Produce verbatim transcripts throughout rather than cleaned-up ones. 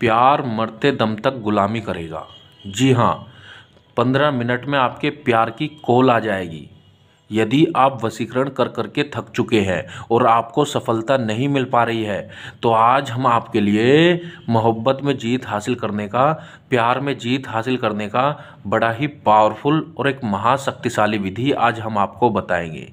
प्यार मरते दम तक गुलामी करेगा। जी हाँ, पंद्रह मिनट में आपके प्यार की कॉल आ जाएगी। यदि आप वशीकरण कर करके थक चुके हैं और आपको सफलता नहीं मिल पा रही है, तो आज हम आपके लिए मोहब्बत में जीत हासिल करने का, प्यार में जीत हासिल करने का बड़ा ही पावरफुल और एक महाशक्तिशाली विधि आज हम आपको बताएंगे,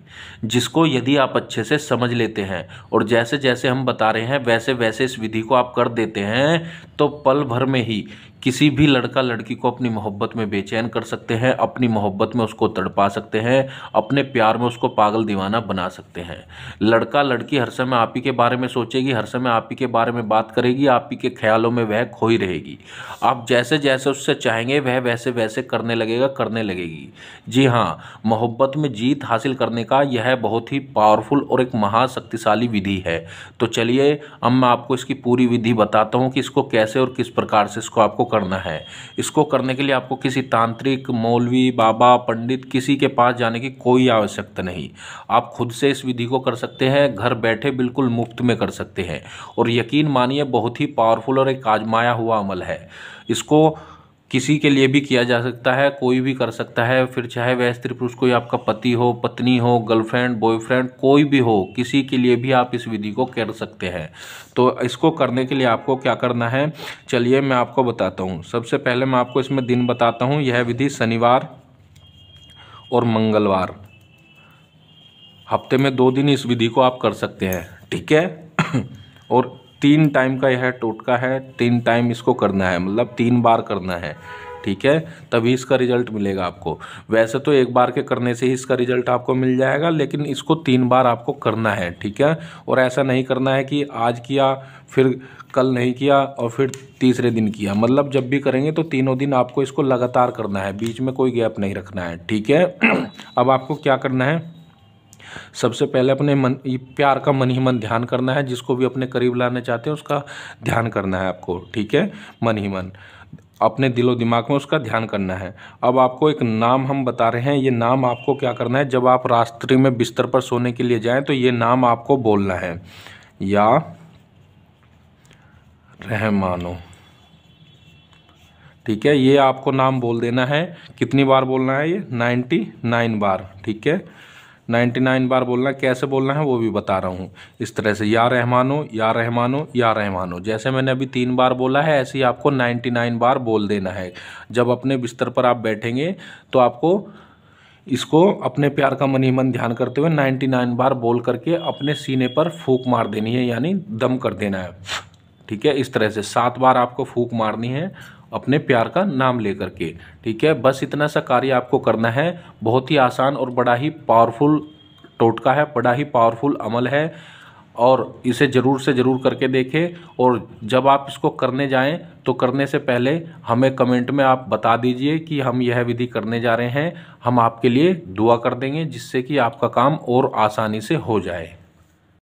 जिसको यदि आप अच्छे से समझ लेते हैं और जैसे जैसे हम बता रहे हैं वैसे वैसे इस विधि को आप कर देते हैं, तो पल भर में ही किसी भी लड़का लड़की को अपनी मोहब्बत में बेचैन कर सकते हैं, अपनी मोहब्बत में उसको तड़पा सकते हैं, अपने प्यार में उसको पागल दीवाना बना सकते हैं। लड़का लड़की हर समय आप ही के बारे में सोचेगी, हर समय आप ही के बारे में बात करेगी, आप ही के ख्यालों में वह खोई रहेगी। आप जैसे जैसे उससे चाहेंगे वह वैसे वैसे करने लगेगा, करने लगेगी। जी हाँ, मोहब्बत में जीत हासिल करने का यह बहुत ही पावरफुल और एक महाशक्तिशाली विधि है। तो चलिए अब मैं आपको इसकी पूरी विधि बताता हूँ कि इसको कैसे और किस प्रकार से इसको आपको करना है। इसको करने के लिए आपको किसी तांत्रिक, मौलवी, बाबा, पंडित, किसी के पास जाने की कोई आवश्यकता नहीं। आप खुद से इस विधि को कर सकते हैं, घर बैठे बिल्कुल मुफ्त में कर सकते हैं और यकीन मानिए बहुत ही पावरफुल और एक आजमाया हुआ अमल है। इसको किसी के लिए भी किया जा सकता है, कोई भी कर सकता है, फिर चाहे वह स्त्री पुरुष, कोई आपका पति हो, पत्नी हो, गर्लफ्रेंड, बॉयफ्रेंड, कोई भी हो, किसी के लिए भी आप इस विधि को कर सकते हैं। तो इसको करने के लिए आपको क्या करना है, चलिए मैं आपको बताता हूँ। सबसे पहले मैं आपको इसमें दिन बताता हूँ। यह विधि शनिवार और मंगलवार, हफ्ते में दो दिन इस विधि को आप कर सकते हैं, ठीक है। और तीन टाइम का यह टोटका है, तीन टाइम इसको करना है, मतलब तीन बार करना है, ठीक है, तभी इसका रिजल्ट मिलेगा आपको। वैसे तो एक बार के करने से ही इसका रिजल्ट आपको मिल जाएगा, लेकिन इसको तीन बार आपको करना है, ठीक है। और ऐसा नहीं करना है कि आज किया फिर कल नहीं किया और फिर तीसरे दिन किया, मतलब जब भी करेंगे तो तीनों दिन आपको इसको लगातार करना है, बीच में कोई गैप नहीं रखना है, ठीक है। अब आपको क्या करना है, सबसे पहले अपने मन, प्यार का मन ही मन ध्यान करना है। जिसको भी अपने करीब लाना चाहते हैं उसका ध्यान करना है आपको, ठीक है, मन ही मन अपने दिलो दिमाग में उसका ध्यान करना है। अब आपको एक नाम हम बता रहे हैं, ये नाम आपको क्या करना है, जब आप रात्रि में बिस्तर पर सोने के लिए जाएं तो ये नाम आपको बोलना है, या रहमानो, ठीक है। ये आपको नाम बोल देना है। कितनी बार बोलना है ये, नाइन्टी नाइन बार, ठीक है, निन्यानवे बार बोलना। कैसे बोलना है वो भी बता रहा हूँ। इस तरह से, या रहमानो, या रहमानो, या रहमानो, जैसे मैंने अभी तीन बार बोला है, ऐसे ही आपको निन्यानवे बार बोल देना है। जब अपने बिस्तर पर आप बैठेंगे तो आपको इसको अपने प्यार का मन ही मन ध्यान करते हुए निन्यानवे बार बोल करके अपने सीने पर फूंक मार देनी है, यानी दम कर देना है, ठीक है। इस तरह से सात बार आपको फूंक मारनी है अपने प्यार का नाम लेकर के, ठीक है। बस इतना सा कार्य आपको करना है। बहुत ही आसान और बड़ा ही पावरफुल टोटका है, बड़ा ही पावरफुल अमल है, और इसे ज़रूर से ज़रूर करके देखें। और जब आप इसको करने जाएं तो करने से पहले हमें कमेंट में आप बता दीजिए कि हम यह विधि करने जा रहे हैं, हम आपके लिए दुआ कर देंगे, जिससे कि आपका काम और आसानी से हो जाए।